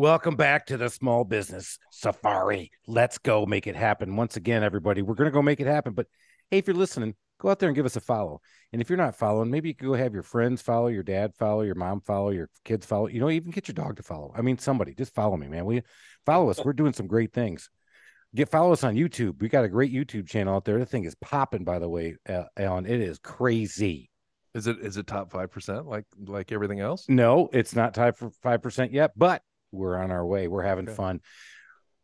Welcome back to the Small Business Safari. Let's go make it happen. Once again, everybody, we're going to go make it happen. But hey, if you're listening, go out there and give us a follow. And if you're not following, maybe you could go have your friends follow, your dad follow, your mom follow, your kids follow, you know, even get your dog to follow. I mean, somebody just follow me, man. We follow us. We're doing some great things. Follow us on YouTube. We got a great YouTube channel out there. The thing is popping, by the way, Alan. It is crazy. Is it top 5% like everything else? No, it's not tied for 5% yet, but we're on our way. We're having fun.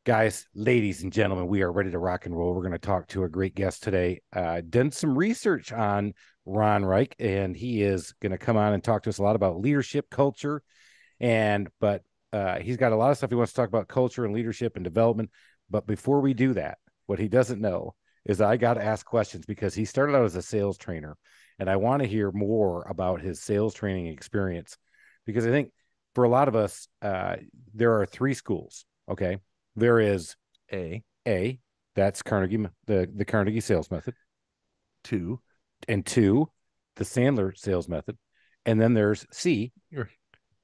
Guys, ladies and gentlemen, we are ready to rock and roll. We're going to talk to a great guest today. Done some research on Ron Reich, and he is going to come on and talk to us a lot about leadership, culture, but he's got a lot of stuff he wants to talk about, culture and leadership and development. But before we do that, what he doesn't know is I got to ask questions, because he started out as a sales trainer, and I want to hear more about his sales training experience, because I think for a lot of us, there are three schools. Okay. There is A, that's Carnegie, the Carnegie sales method. Two, the Sandler sales method. And then there's C,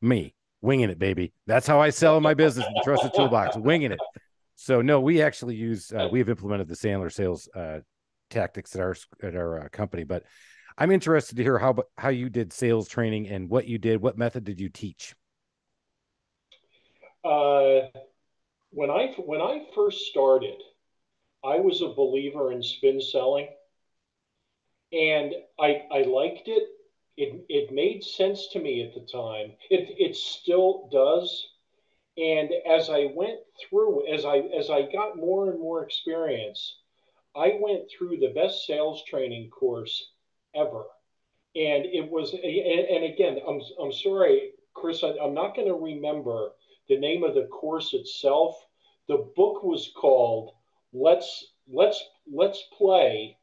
me, winging it, baby. That's how I sell my business, the Trusted Toolbox, winging it. So no, we actually we've implemented the Sandler sales tactics at our company, but I'm interested to hear how you did sales training and what you did. What method did you teach? When I first started, I was a believer in spin selling, and I liked it. It made sense to me at the time. It still does. And as I went through, as I got more and more experience, I went through the best sales training course ever. And it was, and again, I'm sorry, Chris, I'm not going to remember the name of the course itself. The book was called Let's Play,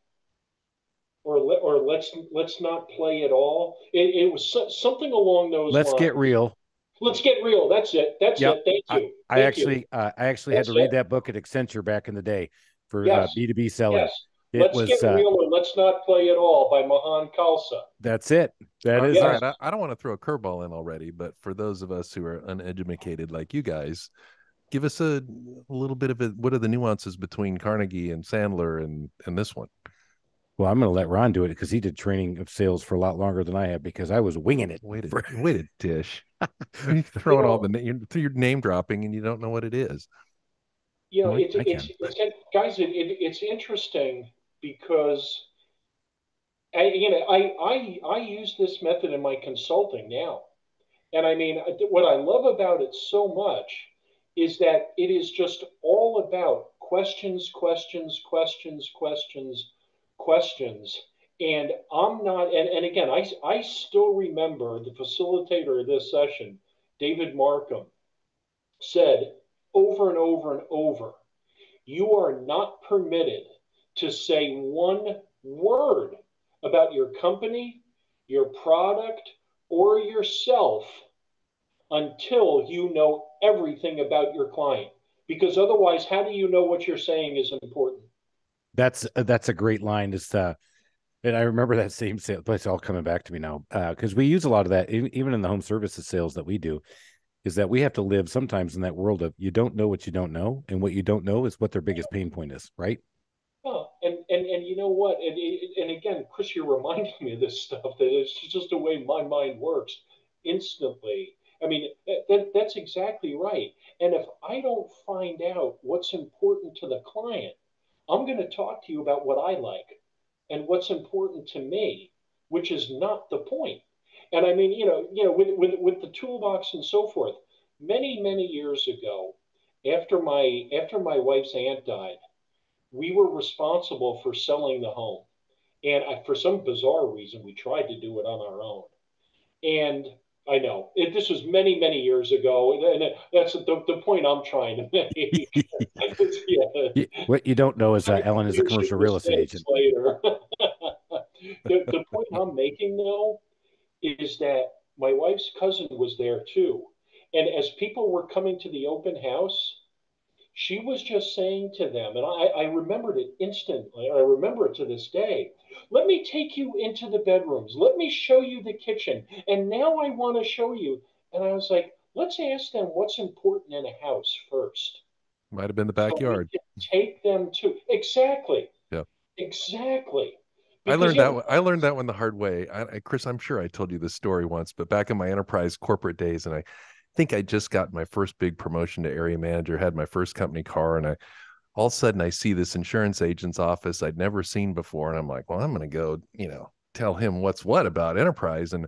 or Let's Not Play at All. It was something along those lines. Let's Get Real. Let's Get Real. That's it. That's it. Thank you. I actually had to read that book at Accenture back in the day for B2B sellers. Yes. Let's Get Real or Let's Not Play at All by Mahan Khalsa. That's it. That is all right. I don't want to throw a curveball in already, but for those of us who are uneducated like you guys, give us a little bit of it. What are the nuances between Carnegie and Sandler and this one? Well, I'm going to let Ron do it, because he did training of sales for a lot longer than I have, because I was winging it. Wait a Tish. You're throwing you're name dropping and you don't know what it is. You know, it's interesting. Because I use this method in my consulting now. And I mean, what I love about it so much is that it is just all about questions. And I'm not, and again, I still remember the facilitator of this session, David Markham, said over and over and over, you are not permitted to say one word about your company, your product, or yourself until you know everything about your client. Because otherwise, how do you know what you're saying is important? That's a great line. And I remember that same sale, but it's all coming back to me now, because we use a lot of that, even in the home services sales that we do, is that we have to live sometimes in that world of you don't know what you don't know, and what you don't know is what their biggest pain point is, right? And you know what? And again, Chris, you're reminding me of this stuff, that it's just the way my mind works instantly. I mean, that's exactly right. And if I don't find out what's important to the client, I'm going to talk to you about what I like and what's important to me, which is not the point. And I mean, you know, with the toolbox and so forth, many years ago, after my wife's aunt died, we were responsible for selling the home. And for some bizarre reason, we tried to do it on our own. And I know this was many years ago. And that's the point I'm trying to make. What you don't know is Alan is a commercial real estate agent. The point I'm making, though, is that my wife's cousin was there, too. And as people were coming to the open house, she was just saying to them, and I remembered it instantly, I remember it to this day, let me take you into the bedrooms, let me show you the kitchen, and now I want to show you. And I was like, let's ask them what's important in a house first. Might have been the backyard. So take them to exactly. Yeah. Exactly. Because I learned that one the hard way. Chris, I'm sure I told you this story once, but back in my enterprise corporate days, and I think I just got my first big promotion to area manager, had my first company car, and all of a sudden I see this insurance agent's office I'd never seen before, and I'm like, well, I'm going to go, tell him what's what about enterprise. And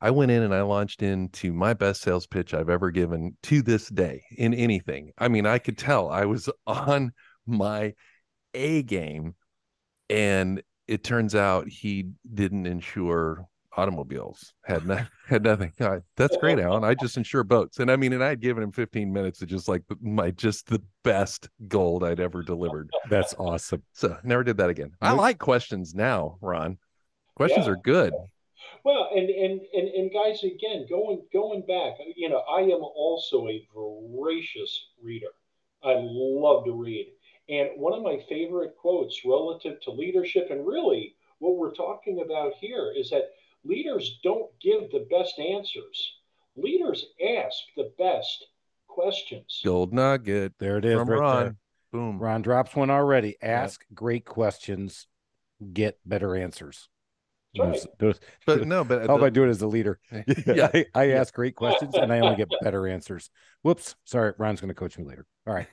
I went in and I launched into my best sales pitch I've ever given to this day in anything. I mean, I could tell I was on my A game, and it turns out he didn't insure automobiles, had nothing. That's great, Alan. I just insure boats. And I'd given him 15 minutes of just like the best gold I'd ever delivered. That's awesome. So never did that again. I like questions now, Ron. Questions are good. Well, and guys, again, going back, I am also a voracious reader. I love to read. And one of my favorite quotes relative to leadership, and really what we're talking about here, is that leaders don't give the best answers. Leaders ask the best questions. Gold nugget. There it is. From Ron. There. Boom. Ron drops one already. Ask great questions, get better answers. Right. But all I do it as a leader. Yeah. I ask great questions and I only get better answers. Whoops. Sorry. Ron's going to coach me later. All right.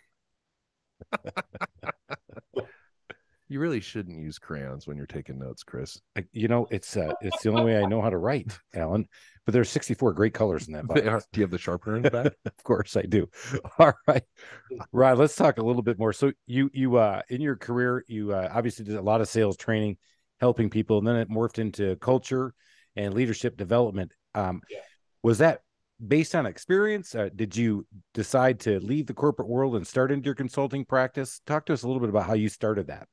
You really shouldn't use crayons when you're taking notes, Chris. It's the only way I know how to write, Alan. But there's 64 great colors in that box. Do you have the sharpener in the back? Of course I do. All right, Rod, let's talk a little bit more. So you in your career, you obviously did a lot of sales training, helping people, and then it morphed into culture and leadership development. Was that based on experience? Did you decide to leave the corporate world and start into your consulting practice? Talk to us a little bit about how you started that.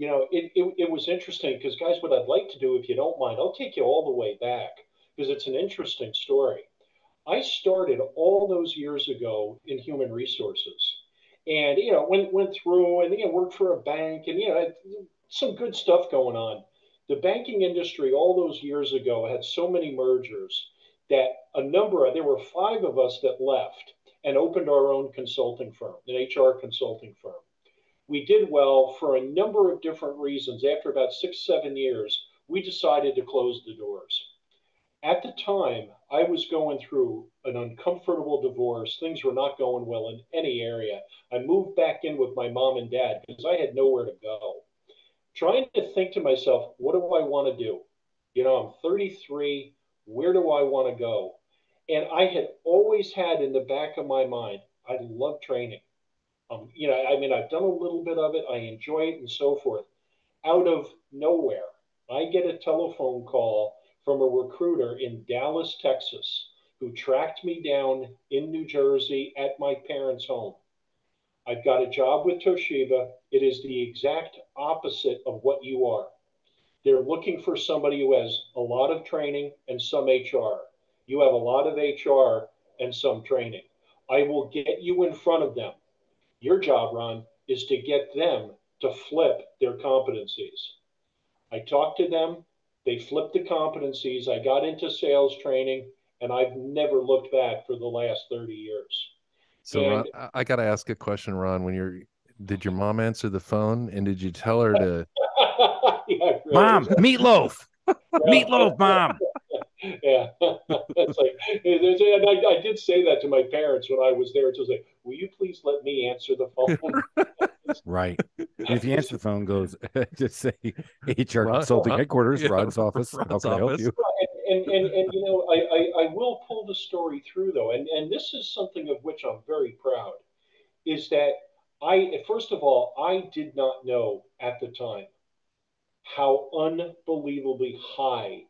It was interesting because, guys, what I'd like to do, if you don't mind, I'll take you all the way back because it's an interesting story. I started all those years ago in human resources and, went through and, worked for a bank and, some good stuff going on. The banking industry all those years ago had so many mergers that there were 5 of us that left and opened our own consulting firm, an HR consulting firm. We did well for a number of different reasons. After about 6-7 years, we decided to close the doors. At the time, I was going through an uncomfortable divorce. Things were not going well in any area. I moved back in with my mom and dad because I had nowhere to go. Trying to think to myself, what do I want to do? I'm 33. Where do I want to go? And I had always had in the back of my mind, I love training. I've done a little bit of it. I enjoy it and so forth. Out of nowhere, I get a telephone call from a recruiter in Dallas, Texas, who tracked me down in New Jersey at my parents' home. I've got a job with Toshiba. It is the exact opposite of what you are. They're looking for somebody who has a lot of training and some HR. You have a lot of HR and some training. I will get you in front of them. Your job, Ron, is to get them to flip their competencies. I talked to them. They flipped the competencies. I got into sales training, and I've never looked back for the last 30 years. So and, Ron, I got to ask a question, Ron. Did your mom answer the phone, and did you tell her to... Yeah, really. Mom, meatloaf. Meatloaf, mom. Yeah. That's like, and I did say that to my parents when I was there. It was like, will you please let me answer the phone? Right. And if you answer the phone, goes, just say HR Consulting Headquarters, Rod's office. How can I help you? And I will pull the story through, though. And this is something of which I'm very proud, is that first of all, I did not know at the time how unbelievably high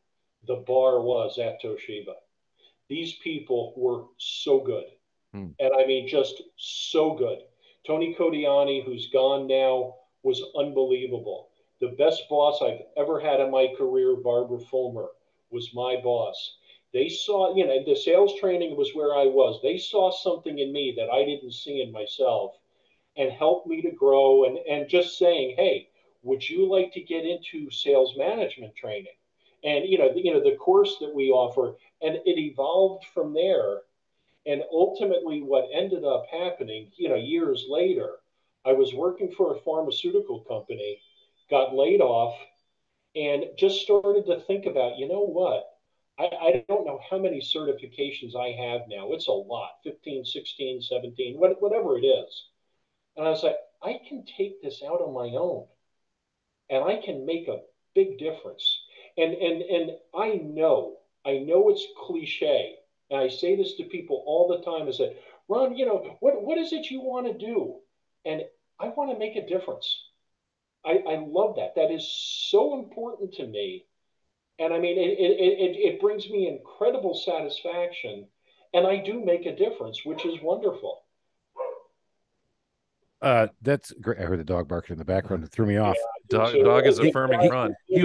the bar was at Toshiba. These people were so good. And just so good. Tony Codiani, who's gone now, was unbelievable. The best boss I've ever had in my career, Barbara Fulmer, was my boss. They saw, the sales training was where I was. They saw something in me that I didn't see in myself and helped me to grow and just saying, hey, would you like to get into sales management training? And, the course that we offer, and it evolved from there. And ultimately what ended up happening, years later, I was working for a pharmaceutical company, got laid off, and just started to think about, what? I don't know how many certifications I have now. It's a lot, 15, 16, 17, whatever it is. And I was like, I can take this out on my own, and I can make a big difference. And I know it's cliche. And I say this to people all the time is that, Ron, what is it you want to do? And I want to make a difference. I love that. That is so important to me. And I mean, it brings me incredible satisfaction, and I do make a difference, which is wonderful. That's great. I heard the dog barking in the background. It threw me off. Yeah, dog is affirming Ron. He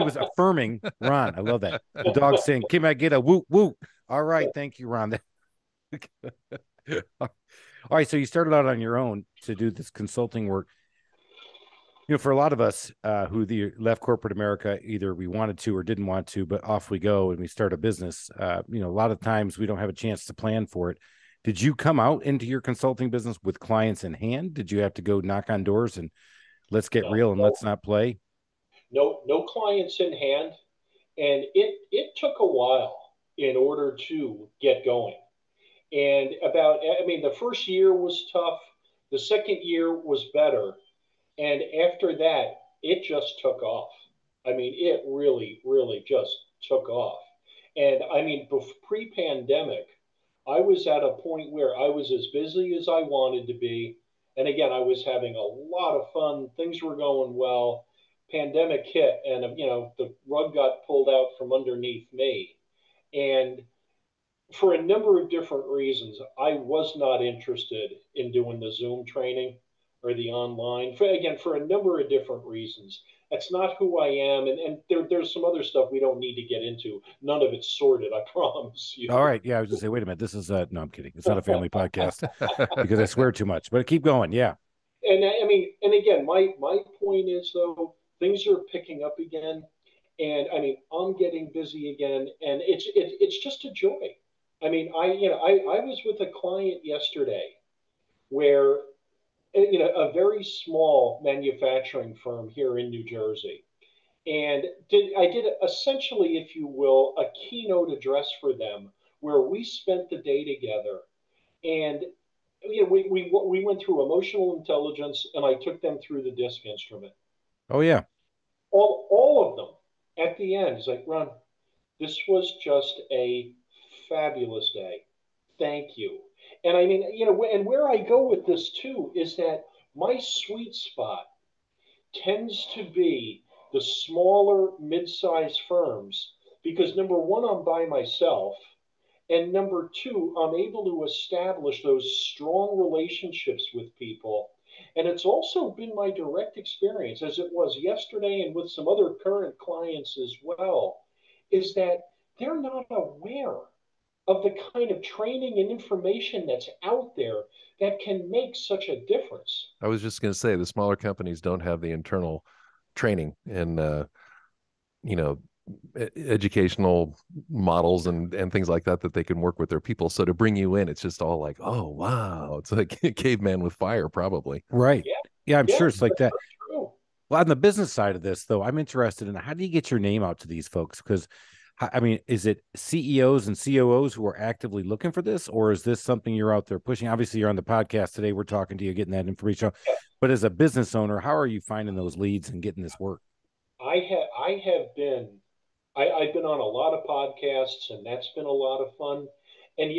was affirming Ron. I love that. The dog saying, "Can I get a whoop whoop?" All right, thank you, Ron. All right, so you started out on your own to do this consulting work. For a lot of us who left corporate America, either we wanted to or didn't want to, but off we go and we start a business. A lot of times we don't have a chance to plan for it. Did you come out into your consulting business with clients in hand? Did you have to go knock on doors and let's get real and let's not play? No clients in hand. And it took a while in order to get going. And the first year was tough. The second year was better. And after that, it just took off. I mean, it really, really just took off. And I mean, pre-pandemic, I was at a point where I was as busy as I wanted to be. And again, I was having a lot of fun. Things were going well. Pandemic hit and, the rug got pulled out from underneath me. And for a number of different reasons, I was not interested in doing the Zoom training or the online, for a number of different reasons. That's not who I am. And there's some other stuff we don't need to get into. None of it's sorted, I promise you. All right. Yeah, I was going to say, wait a minute. This is no, I'm kidding. It's not a family podcast because I swear too much, but keep going. Yeah. And again, my point is though, things are picking up again. And I'm getting busy again, and it's just a joy. I was with a client yesterday where, a very small manufacturing firm here in New Jersey. And I did essentially, if you will, a keynote address for them where we spent the day together. And we went through emotional intelligence, and I took them through the DISC instrument. Oh, yeah. All of them at the end. It's like, Ron, this was just a fabulous day. Thank you. And and where I go with this too is that my sweet spot tends to be the smaller, mid-sized firms because number one, I'm by myself, and number two, I'm able to establish those strong relationships with people. And it's also been my direct experience, as it was yesterday and with some other current clients as well, is that they're not aware of the kind of training and information that's out there that can make such a difference. I was just going to say the smaller companies don't have the internal training and, educational models and things like that they can work with their people. So to bring you in, it's just all like, oh, wow. It's like a caveman with fire probably. Right. Yeah, I'm sure it's like that. True. Well, on the business side of this though, I'm interested in how do you get your name out to these folks? Because is it CEOs and COOs who are actively looking for this, or is this something you're out there pushing? Obviously, you're on the podcast today. We're talking to you, getting that information out. But as a business owner, how are you finding those leads and getting this work? I've been on a lot of podcasts, and that's been a lot of fun. And,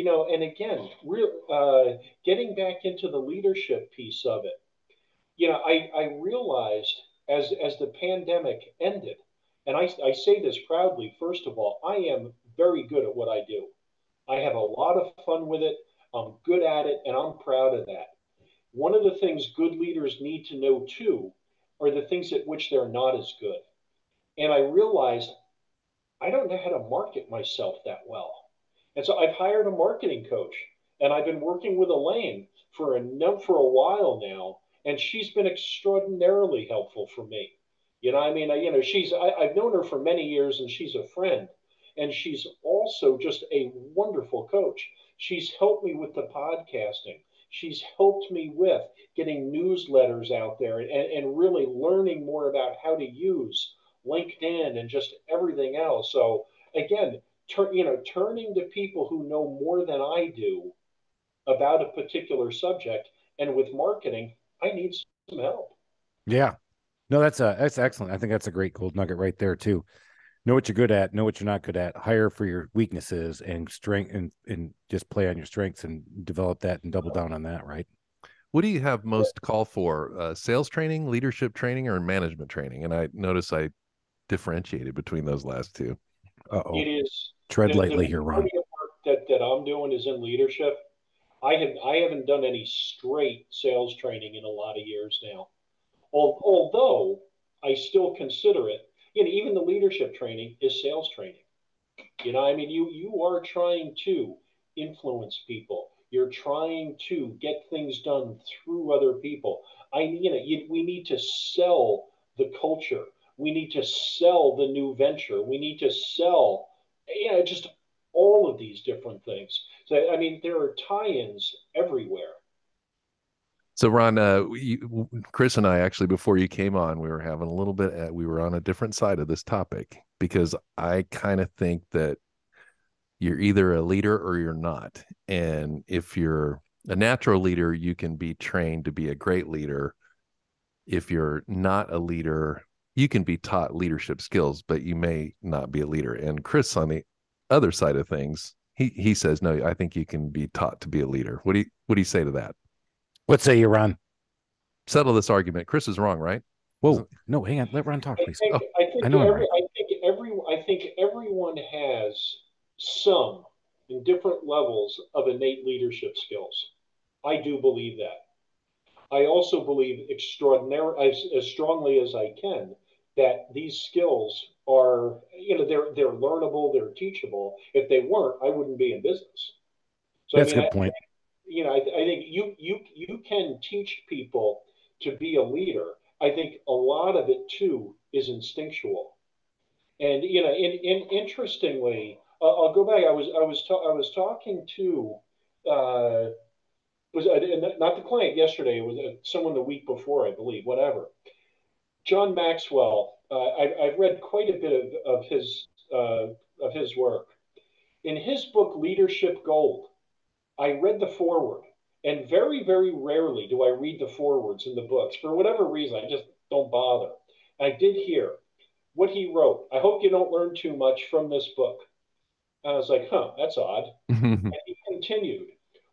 getting back into the leadership piece of it, I realized as the pandemic ended, and I say this proudly, first of all, I am very good at what I do. I have a lot of fun with it. I'm good at it, and I'm proud of that. One of the things good leaders need to know, too, are the things at which they're not as good. And I realized I don't know how to market myself that well. And so I've hired a marketing coach, and I've been working with Elaine for a while now, and she's been extraordinarily helpful for me. I've known her for many years, and she's a friend. And she's also just a wonderful coach. She's helped me with the podcasting. She's helped me with getting newsletters out there and really learning more about how to use LinkedIn and just everything else. So again, turning to people who know more than I do about a particular subject. And with marketing, I need some help. Yeah. No, that's excellent. I think that's a great gold nugget right there too. Know what you're good at, know what you're not good at, hire for your weaknesses and strength, and just play on your strengths and develop that and double down on that, right? What do you have most call for? Sales training, leadership training, or management training? And I notice I differentiated between those last two. Uh-oh. It is. Tread lightly here, Ron. The work that I'm doing is in leadership. I haven't done any straight sales training in a lot of years now, although I still consider it. You know, even the leadership training is sales training. You know, I mean, you are trying to influence people. You're trying to get things done through other people. We need to sell the culture. We need to sell the new venture. We need to sell, just all of these different things. So, I mean, there are tie-ins everywhere. So, Ron, Chris and I, actually, before you came on, we were having a little bit, we were on a different side of this topic, because I kind of think that you're either a leader or you're not. And if you're a natural leader, you can be trained to be a great leader. If you're not a leader, you can be taught leadership skills, but you may not be a leader. And Chris, on the other side of things, he says, no, I think you can be taught to be a leader. What do you say to that? What say you, Ron? Settle this argument. Chris is wrong, right? Whoa, no, hang on. Let Ron talk, please. I think everyone has some, in different levels, of innate leadership skills. I do believe that. I also believe as strongly as I can, that these skills are, they're learnable, they're teachable. If they weren't, I wouldn't be in business. So, that's a good point. I think you can teach people to be a leader. I think a lot of it too is instinctual, and interestingly, I'll go back. I was talking to not the client yesterday. It was someone the week before, I believe. Whatever. John Maxwell. I've read quite a bit of his work. In his book, Leadership Gold, I read the foreword, and very, very rarely do I read the forewords in the books. For whatever reason, I just don't bother. I did hear what he wrote. I hope you don't learn too much from this book. And I was like, huh, that's odd. And he continued,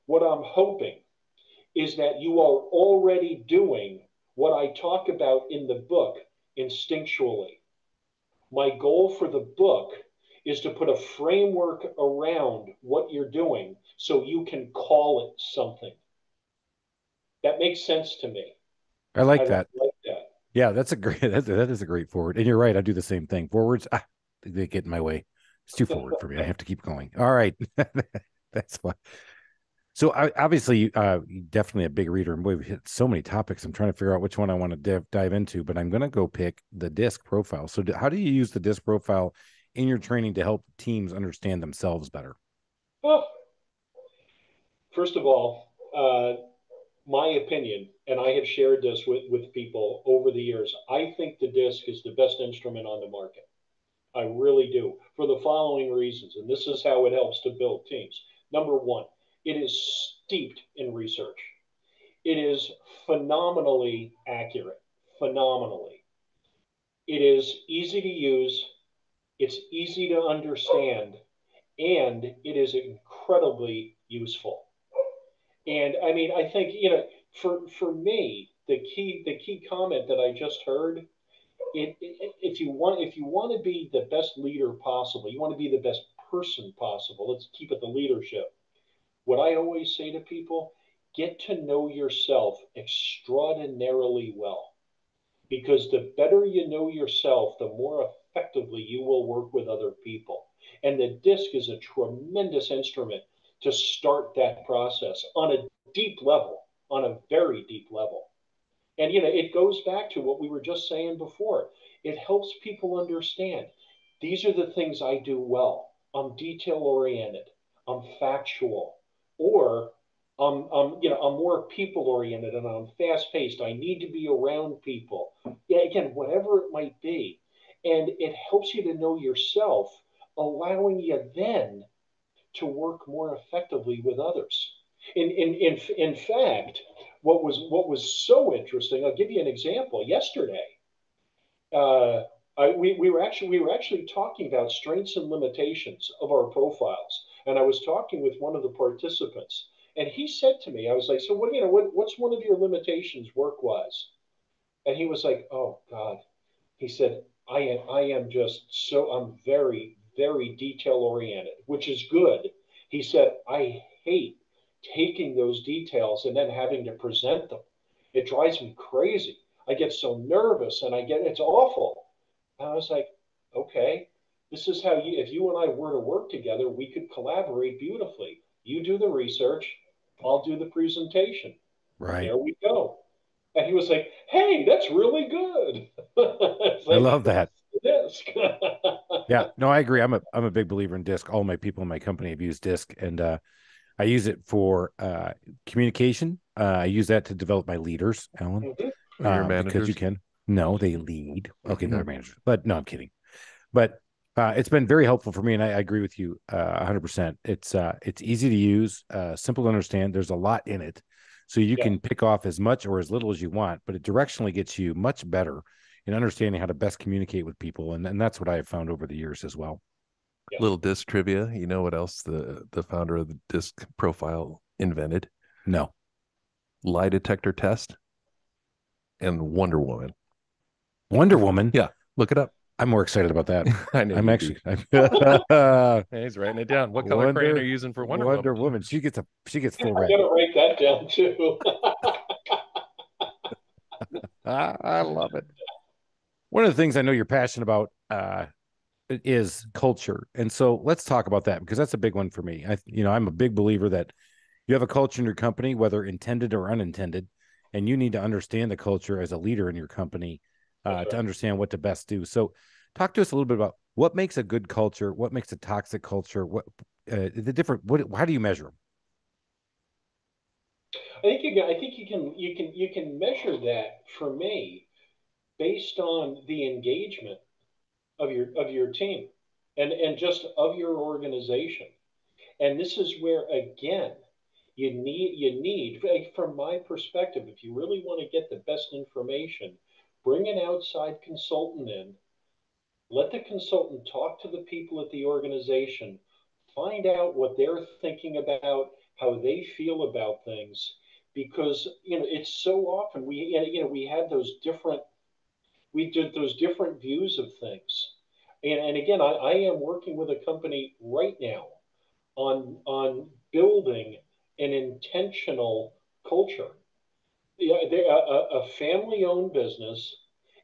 what I'm hoping is that you are already doing what I talk about in the book instinctually. My goal for the book is to put a framework around what you're doing so you can call it something. That makes sense to me. I like that. Yeah, that is a great forward. And you're right, I do the same thing. Forwards, they get in my way. It's too forward for me. I have to keep going. All right. That's why. So obviously, definitely a big reader, and we've hit so many topics. I'm trying to figure out which one I want to dive into, but I'm going to go pick the DISC profile. So how do you use the DISC profile in your training to help teams understand themselves better? Well, first of all, my opinion, and I have shared this with people over the years, I think the DISC is the best instrument on the market. I really do, for the following reasons, and this is how it helps to build teams. Number one, it is steeped in research. It is phenomenally accurate, phenomenally. It is easy to use. It's easy to understand, and it is incredibly useful. And I mean, I think, for me, the key comment that I just heard, if you want to be the best leader possible, you want to be the best person possible. Let's keep it the leadership. What I always say to people, get to know yourself extraordinarily well, because the better you know yourself, the more effectively you will work with other people. And the DISC is a tremendous instrument to start that process on a deep level, on a very deep level. And, it goes back to what we were just saying before. It helps people understand, these are the things I do well. I'm detail oriented, I'm factual, or I'm more people oriented and I'm fast paced. I need to be around people. Yeah, again, whatever it might be. And it helps you to know yourself, allowing you then to work more effectively with others. In fact, what was so interesting, I'll give you an example. Yesterday, we were actually talking about strengths and limitations of our profiles, and I was talking with one of the participants, and he said to me, I was like, so what's one of your limitations work-wise? And he was like, oh God, he said, I'm very, very detail oriented, which is good. He said, I hate taking those details and then having to present them. It drives me crazy. I get so nervous and it's awful. And I was like, okay, this is how you, if you and I were to work together, we could collaborate beautifully. You do the research, I'll do the presentation. Right. There we go. And he was like, hey, that's really good. Like, I love that. DISC. Yeah, no, I agree. I'm a big believer in DISC. All my people in my company have used DISC, and I use it for communication. I use that to develop my leaders, Alan. Mm-hmm. Your managers? Because you can. No, they lead. Okay, they're managers. But no, I'm kidding. But it's been very helpful for me, and I agree with you 100%. It's easy to use, simple to understand. There's a lot in it. So you can pick off as much or as little as you want, but it directionally gets you much better in understanding how to best communicate with people. And that's what I have found over the years as well. Yeah. Little DISC trivia. You know what else the founder of the DISC profile invented? No. Lie detector test and Wonder Woman. Wonder Woman? Yeah. Look it up. I'm more excited about that. I know. He's writing it down. What color crayon are you using for Wonder Woman? Wonder Woman. She gets full red. I'm gonna write that down too. I love it. One of the things I know you're passionate about is culture, and so let's talk about that, because that's a big one for me. I'm a big believer that you have a culture in your company, whether intended or unintended, and you need to understand the culture as a leader in your company. To understand what to best do. So talk to us a little bit about what makes a good culture, what makes a toxic culture, how do you measure them? I think you can measure that, for me, based on the engagement of your team and just of your organization. And this is where, again, you need, from my perspective, if you really want to get the best information, bring an outside consultant in, let the consultant talk to the people at the organization, find out what they're thinking about, how they feel about things, because, it's so often we did those different views of things. And again, I am working with a company right now on building an intentional culture. They're a family-owned business,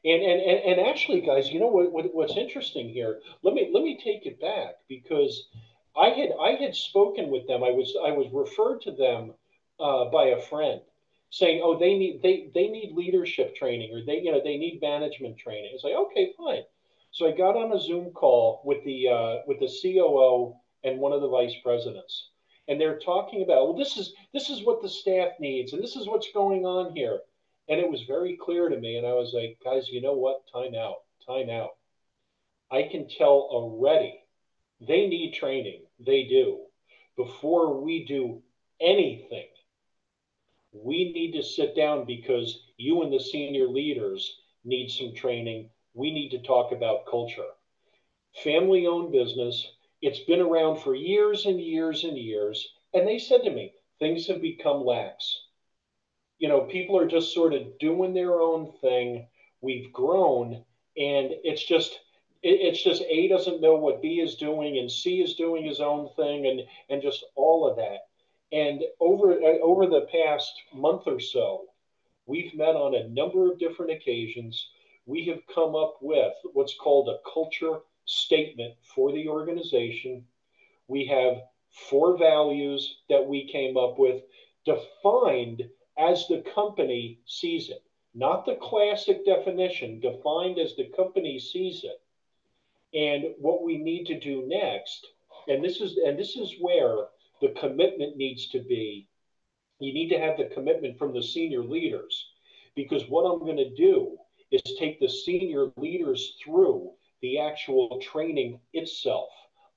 and actually, guys, you know what's interesting here? Let me take it back, because I had spoken with them. I was referred to them by a friend, saying, oh, they need leadership training, or they need management training. It's like, okay, fine. So I got on a Zoom call with the COO and one of the vice presidents. And they're talking about, well, this is what the staff needs, and this is what's going on here. And it was very clear to me. And I was like, guys, you know what? Time out. I can tell already they need training. They do. Before we do anything, we need to sit down, because you and the senior leaders need some training. We need to talk about culture. Family-owned business. It's been around for years and years and years. And they said to me, things have become lax. People are just sort of doing their own thing. We've grown, and it's just A doesn't know what B is doing, and C is doing his own thing, and just all of that. And over the past month or so, we've met on a number of different occasions. We have come up with what's called a culture statement for the organization. We have 4 values that we came up with, defined as the company sees it, not the classic definition, defined as the company sees it. And what we need to do next and this is where the commitment needs to be. You need to have the commitment from the senior leaders, because what I'm going to do is take the senior leaders through the actual training itself.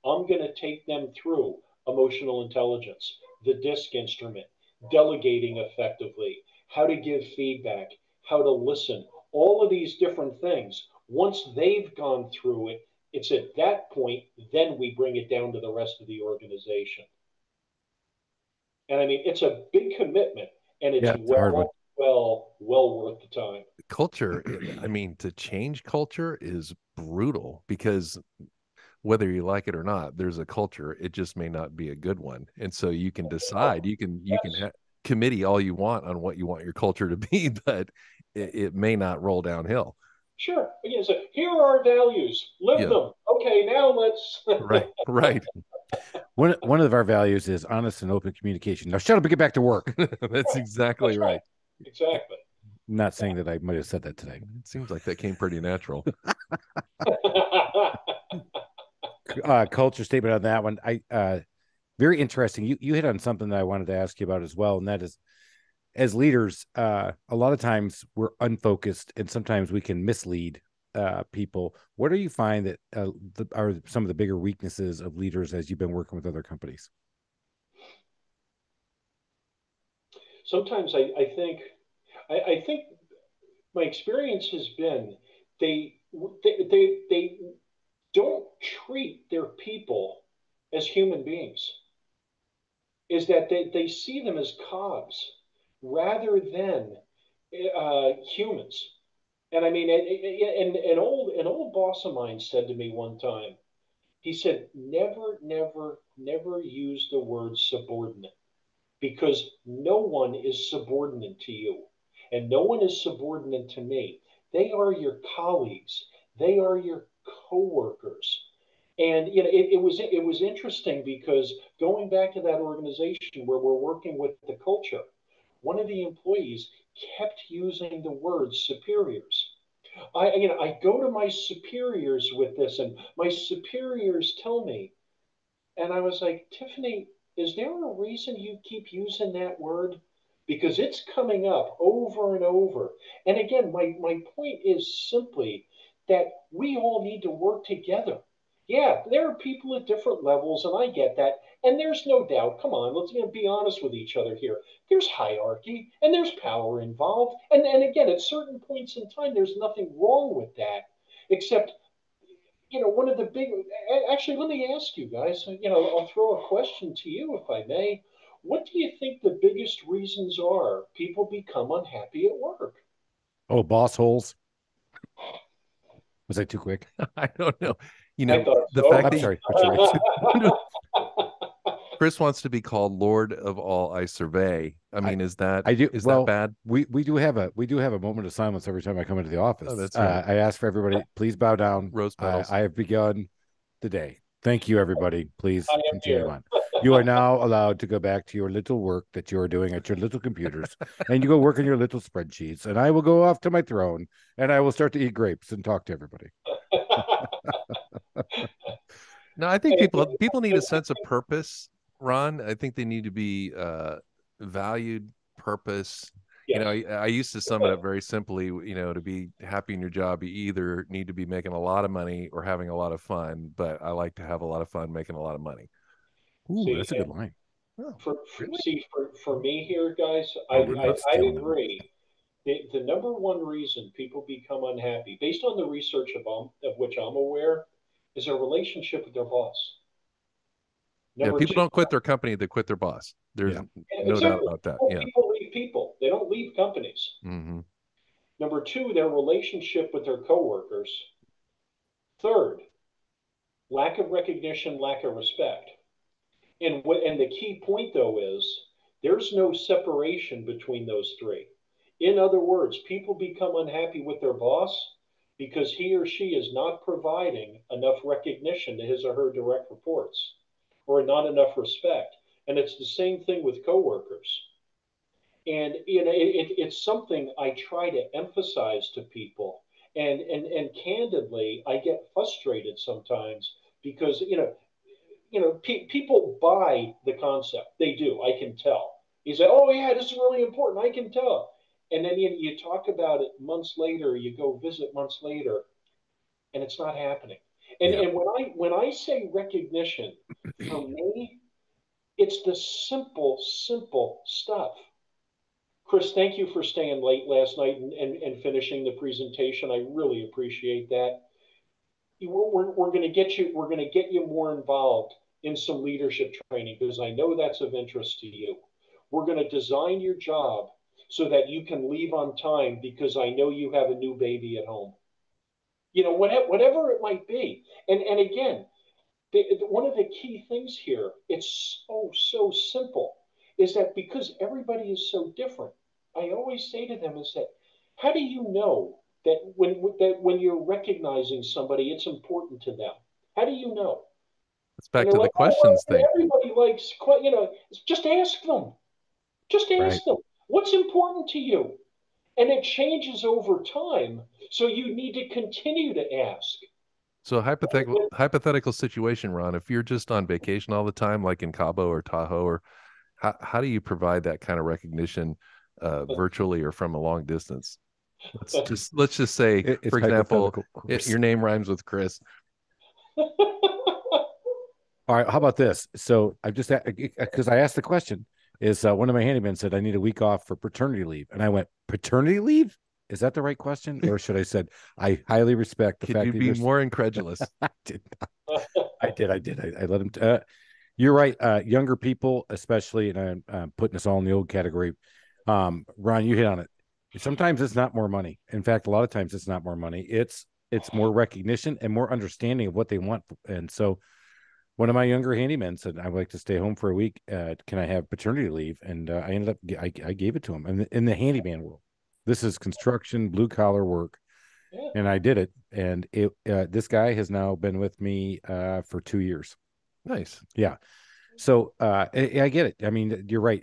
I'm going to take them through emotional intelligence, the DISC instrument, delegating effectively, how to give feedback, how to listen, all of these different things. Once they've gone through it, it's at that point, then we bring it down to the rest of the organization. And I mean, it's a big commitment, and it's, yeah, it's well worth the time. Culture, I mean, to change culture is brutal, because whether you like it or not, there's a culture. It just may not be a good one. And so you can decide, you can committee all you want on what you want your culture to be, but it may not roll downhill. Sure. Again, so here are our values. Live them. Okay, now let's. Right. One of our values is honest and open communication. Now shut up and get back to work. That's exactly right. Exactly. I'm not saying that I might have said that today. It seems like that came pretty natural. Culture statement on that one. I very interesting. You hit on something that I wanted to ask you about as well, and that is, as leaders, a lot of times we're unfocused, and sometimes we can mislead people. What do you find that are some of the bigger weaknesses of leaders as you've been working with other companies? Sometimes I think my experience has been they don't treat their people as human beings. Is that they see them as cogs rather than humans. And I mean, an old boss of mine said to me one time, he said, never use the word subordinate, because no one is subordinate to you, and no one is subordinate to me. They are your colleagues. They are your coworkers. And you know, it was interesting, because going back to that organization where we're working with the culture, one of the employees kept using the word superiors. I go to my superiors with this, and my superiors tell me. And I was like, Tiffany, is there a reason you keep using that word? Because it's coming up over and over. And again, my point is simply that we all need to work together. Yeah, there are people at different levels, and I get that. And there's no doubt, come on, let's be honest with each other here. There's hierarchy, and there's power involved. And again, at certain points in time, there's nothing wrong with that, except, you know, one of the big, actually, let me ask you guys, you know, I'll throw a question to you if I may. What do you think the biggest reasons are people become unhappy at work? Oh, boss holes. Was I too quick? I don't know. You know, Chris wants to be called Lord of All I Survey. I mean, is that bad? We do have a moment of silence every time I come into the office. Oh, that's right. I ask for everybody, please bow down. Rose petals. I have begun the day. Thank you, everybody. Please continue on. You are now allowed to go back to your little work that you are doing at your little computers, and you go work on your little spreadsheets, and I will go off to my throne, and I will start to eat grapes and talk to everybody. No, I think people need a sense of purpose, Ron. I think they need to be valued, purpose. Yeah. You know, I used to sum it up very simply, you know, to be happy in your job, you either need to be making a lot of money or having a lot of fun, but I like to have a lot of fun making a lot of money. Ooh, see, that's a good line. Oh, for me here, guys, I agree. The number one reason people become unhappy, based on the research of which I'm aware, is their relationship with their boss. People don't quit their company, they quit their boss. There's no doubt about that. Yeah. People leave people. They don't leave companies. Mm-hmm. Number two, their relationship with their coworkers. Third, lack of recognition, lack of respect. And the key point, though, is there's no separation between those three. In other words, people become unhappy with their boss because he or she is not providing enough recognition to his or her direct reports, or not enough respect. And it's the same thing with coworkers. And you know, it's something I try to emphasize to people. And candidly, I get frustrated sometimes because, you know, you know, people buy the concept. They do. I can tell. You say, oh, yeah, this is really important. I can tell. And then you talk about it months later. You go visit months later, and it's not happening. And, yeah. And when I say recognition, for me, it's the simple stuff. Chris, thank you for staying late last night and finishing the presentation. I really appreciate that. We're going to get you more involved in some leadership training because I know that's of interest to you. We're going to design your job so that you can leave on time because I know you have a new baby at home. You know, whatever it might be. And again, one of the key things here, it's so simple, is that because everybody is so different, I always say to them is that, how do you know that when you're recognizing somebody, it's important to them? How do you know? It's back to the questions thing. Everybody likes, you know, just ask them. Just ask them. What's important to you? And it changes over time, so you need to continue to ask. So hypothetical situation, Ron, if you're just on vacation all the time, like in Cabo or Tahoe, or how do you provide that kind of recognition virtually or from a long distance? Let's just say, for example, if your name rhymes with Chris. All right, how about this? So I've just, because I asked the question, is one of my handymen said, I need a week off for paternity leave. And I went, paternity leave? Is that the right question? Or should I said, I highly respect the fact that you be more incredulous. I did not. I did. I let him. You're right. Younger people, especially, and I'm putting us all in the old category. Ron, you hit on it. Sometimes it's not more money. In fact, a lot of times it's not more money. It's more recognition and more understanding of what they want. And so one of my younger handymen said, I would like to stay home for a week. Can I have paternity leave? And I ended up, I gave it to him. And in the handyman world, this is construction, blue collar work. Yeah. And I did it. And this guy has now been with me for 2 years. Nice. Yeah. So I get it. I mean, you're right.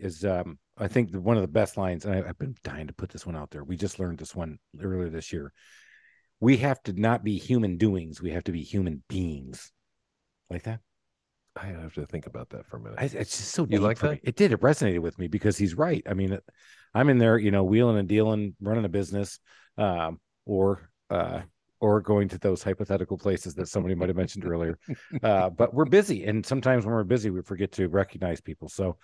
I think one of the best lines, and I've been dying to put this one out there. We just learned this one earlier this year. We have to not be human doings. We have to be human beings. Like that? I have to think about that for a minute. It's just so deep. You like that? Me. It did. It resonated with me because he's right. I mean, I'm in there, you know, wheeling and dealing, running a business, or going to those hypothetical places that somebody might have mentioned earlier. But we're busy, and sometimes when we're busy, we forget to recognize people. So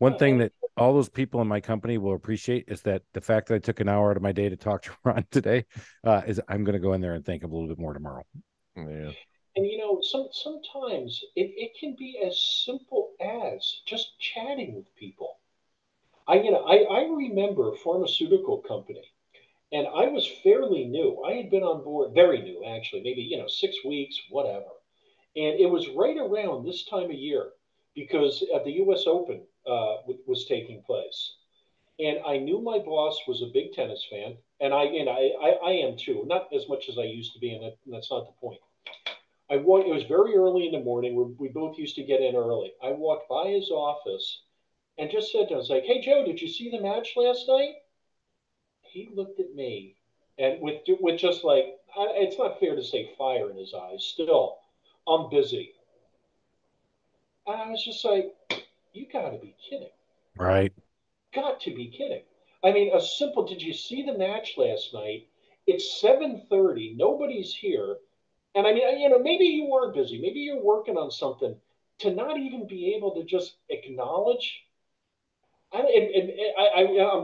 one thing that all those people in my company will appreciate is that the fact that I took an hour out of my day to talk to Ron today is I'm going to go in there and thank him a little bit more tomorrow. Yeah. And, you know, sometimes it can be as simple as just chatting with people. I remember a pharmaceutical company, and I was fairly new. I had been on board, very new, actually, maybe, you know, 6 weeks, whatever. And it was right around this time of year because the U.S. Open was taking place. And I knew my boss was a big tennis fan, and I am too. Not as much as I used to be, and that's not the point. It was very early in the morning. We both used to get in early. I walked by his office and just said to him, I was like, hey, Joe, did you see the match last night? He looked at me and with just like, it's not fair to say fire in his eyes. Still, I'm busy. And I was just like, you got to be kidding. Right. Got to be kidding. I mean, a simple, did you see the match last night? It's 7:30. Nobody's here. And I mean, you know, maybe you are busy. Maybe you're working on something. To not even be able to just acknowledge, I'm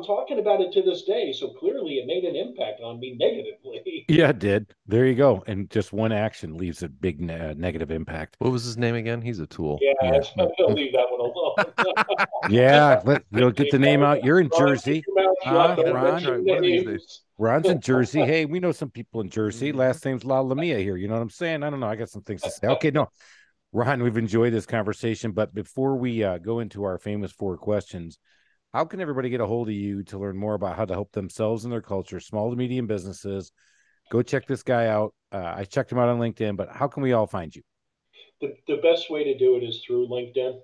talking about it to this day. So clearly, it made an impact on me negatively. Yeah, it did. There you go. And just one action leaves a big negative impact. What was his name again? He's a tool. Yeah. I'm gonna leave that one alone. Yeah, we'll get the name out. You're in Jersey. Ron. Ron's in Jersey. Hey, we know some people in Jersey. Last name's La Lamia here. You know what I'm saying? I don't know. I got some things to say. Okay, no. Ron, we've enjoyed this conversation, but before we go into our famous 4 questions, how can everybody get a hold of you to learn more about how to help themselves and their culture, small to medium businesses? Go check this guy out. I checked him out on LinkedIn, but how can we all find you? The best way to do it is through LinkedIn.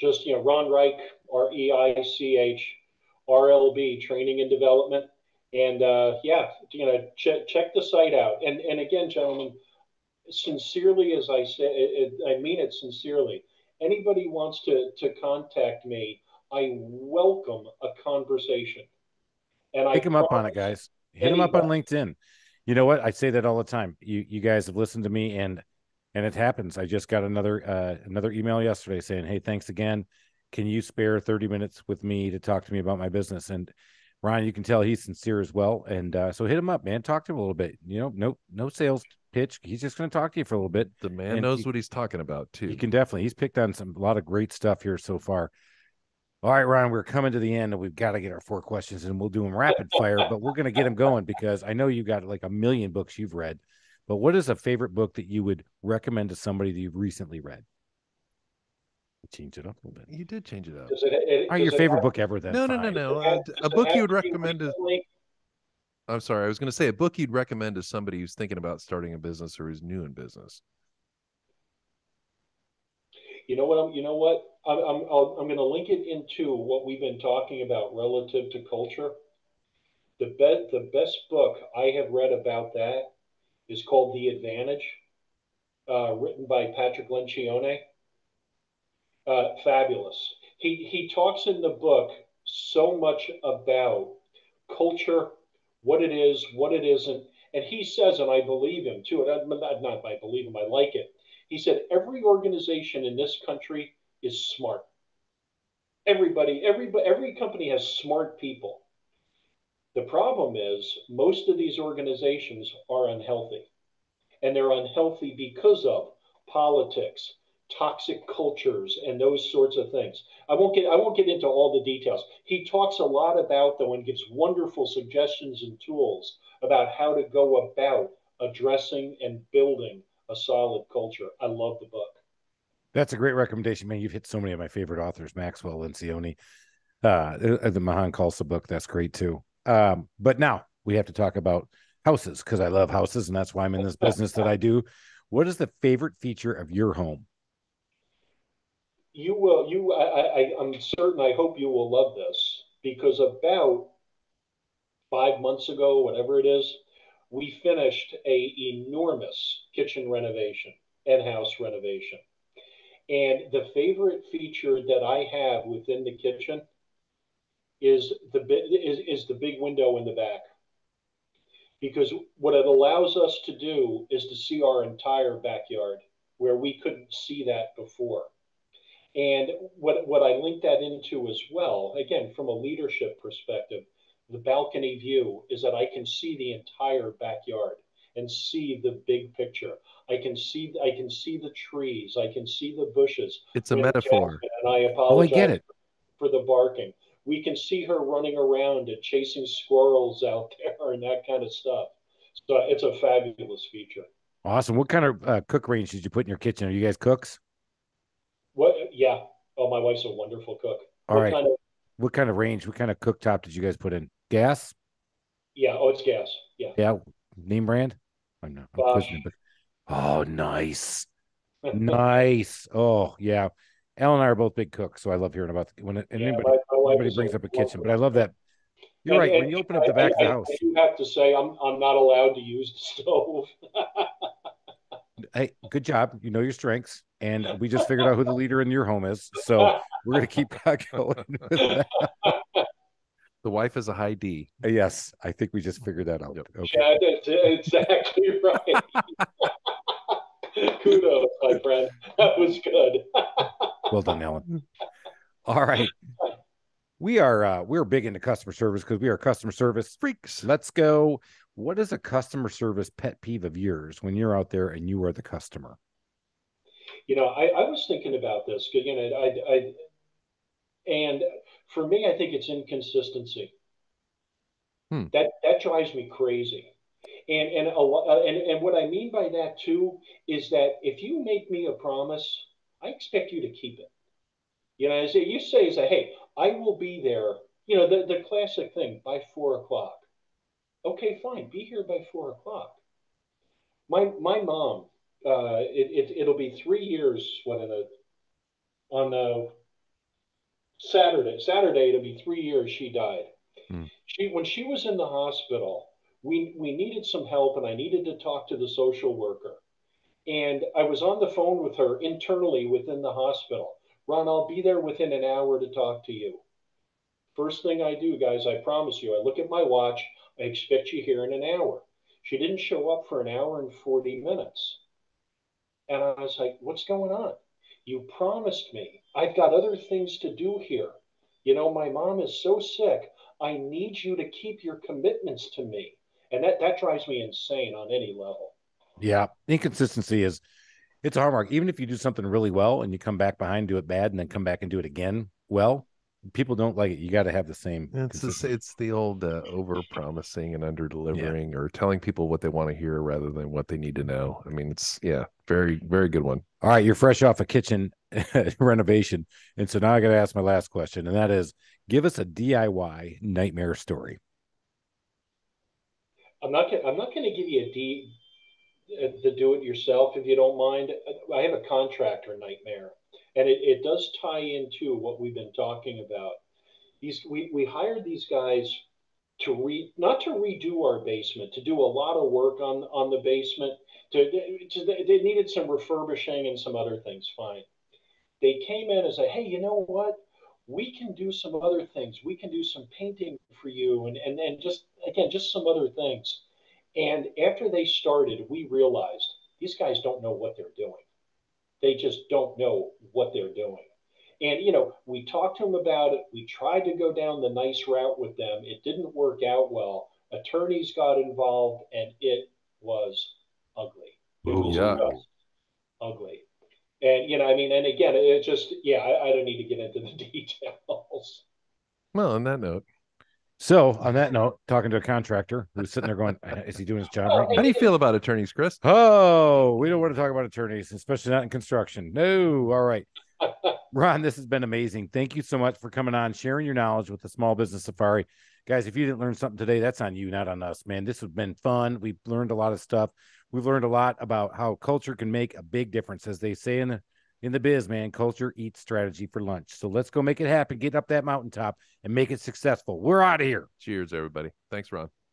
Just, you know, Ron Reich, REICH, RLB, Training and Development. And yeah, you know, check the site out. And again, gentlemen, sincerely as I say, I mean it sincerely. Anybody wants to contact me, I welcome a conversation. And I pick them up on it, guys. Hit them up on LinkedIn. You know what? I say that all the time. You guys have listened to me, and it happens. I just got another email yesterday saying, "Hey, thanks again. Can you spare 30 minutes with me to talk to me about my business?" And Ron, you can tell he's sincere as well. And so hit him up, man. Talk to him a little bit. You know, no sales pitch. He's just going to talk to you for a little bit. The man knows what he's talking about too. He can definitely. He's picked on a lot of great stuff here so far. All right, Ron, we're coming to the end, and we've got to get our 4 questions, and we'll do them rapid fire, but we're going to get them going because I know you got like a million books you've read, but what is a favorite book that you would recommend to somebody that you've recently read? Change it up a little bit. You did change it up. All right, your favorite book ever then. No. A book you would recommend is... I'm sorry, I was going to say a book you'd recommend to somebody who's thinking about starting a business or who's new in business. You know what? I'm going to link it into what we've been talking about relative to culture. The best book I have read about that is called The Advantage, written by Patrick Lencioni. Fabulous. He talks in the book so much about culture, what it is, what it isn't. And he says, and I believe him too, and not I believe him, I like it. He said, every organization in this country is smart. Every company has smart people. The problem is most of these organizations are unhealthy, and they're unhealthy because of politics, toxic cultures, and those sorts of things. I won't get into all the details. He talks a lot about, though, and gives wonderful suggestions and tools about how to go about addressing and building a solid culture. I love the book. That's a great recommendation, man. You've hit so many of my favorite authors, Maxwell, Lencioni, the Mahan Khalsa book. That's great too. But now we have to talk about houses because I love houses, and that's why I'm in this business that I do. What is the favorite feature of your home? You will. I'm certain. I hope you will love this because about 5 months ago, whatever it is, we finished a enormous kitchen renovation and house renovation. And the favorite feature that I have within the kitchen is the big window in the back. Because what it allows us to do is to see our entire backyard where we couldn't see that before. And what I link that into as well, again, from a leadership perspective, the balcony view is that I can see the entire backyard and see the big picture. I can see the trees. I can see the bushes. It's a metaphor. And I apologize for the barking. We can see her running around and chasing squirrels out there and that kind of stuff. So it's a fabulous feature. Awesome. What kind of cook range did you put in your kitchen? Are you guys cooks? What? Yeah. Oh, my wife's a wonderful cook. What kind of range? What kind of cooktop did you guys put in? Gas? Yeah. Oh, it's gas. Yeah. Yeah. Name brand? I'm pushing it, but... Oh, nice. Nice. Oh, yeah. Alan and I are both big cooks, so I love hearing about anybody brings up a kitchen, but I love that. You're right. When you open up the back of the house. I do have to say I'm not allowed to use the stove. Hey, good job. You know your strengths, and we just figured out who the leader in your home is, so we're going to keep that going with that. The wife is a high D. Yes, I think we just figured that out. Yep. Okay. Yeah, that's exactly right. Kudos, my friend. That was good. Well done, Alan. All right. We are we're big into customer service because we are customer service freaks. Let's go. What is a customer service pet peeve of yours when you're out there and you are the customer? You know, I was thinking about this. You know, and for me, I think it's inconsistency. That drives me crazy. And what I mean by that, too, is that if you make me a promise, I expect you to keep it. You know, you say, hey, I will be there. You know, the classic thing, by 4 o'clock. Okay, fine. Be here by 4 o'clock. My mom, it'll be 3 years on Saturday, it'll be 3 years she died. When she was in the hospital, we needed some help, and I needed to talk to the social worker. And I was on the phone with her internally within the hospital. Ron, I'll be there within an hour to talk to you. First thing I do, guys, I promise you, I look at my watch. I expect you here in an hour. She didn't show up for an hour and 40 minutes. And I was like, what's going on? You promised me. I've got other things to do here. You know, my mom is so sick. I need you to keep your commitments to me. And that drives me insane on any level. Yeah. Inconsistency is, it's a hallmark. Even if you do something really well and you come back behind, do it bad, and then come back and do it again, well, people don't like it. You got to have the same. It's the old over promising and under delivering, or telling people what they want to hear rather than what they need to know. I mean, it's very, very good one. All right. You're fresh off a kitchen renovation. And so now I got to ask my last question. And that is, give us a DIY nightmare story. I'm not going to give you the do-it-yourself, if you don't mind. I have a contractor nightmare, and it does tie into what we've been talking about. We hired these guys not to redo our basement, to do a lot of work on the basement. They needed some refurbishing and some other things, fine. They came in and said, hey, you know what? We can do some other things. We can do some painting for you and just, again, just some other things. And after they started, we realized these guys don't know what they're doing. They just don't know what they're doing. And, you know, we talked to them about it. We tried to go down the nice route with them. It didn't work out well. Attorneys got involved, and it was ugly. It was ugly. And, you know, I mean, and again, it just, I don't need to get into the details. Well, on that note, talking to a contractor who's sitting there going, is he doing his job right? How do you feel about attorneys, Chris? Oh, we don't want to talk about attorneys, especially not in construction. No. All right. Ron, this has been amazing. Thank you so much for coming on, sharing your knowledge with the Small Business Safari. Guys, if you didn't learn something today, that's on you, not on us, man. This has been fun. We've learned a lot of stuff. We've learned a lot about how culture can make a big difference. As they say in the biz, man, culture eats strategy for lunch. So let's go make it happen. Get up that mountaintop and make it successful. We're out of here. Cheers, everybody. Thanks, Ron.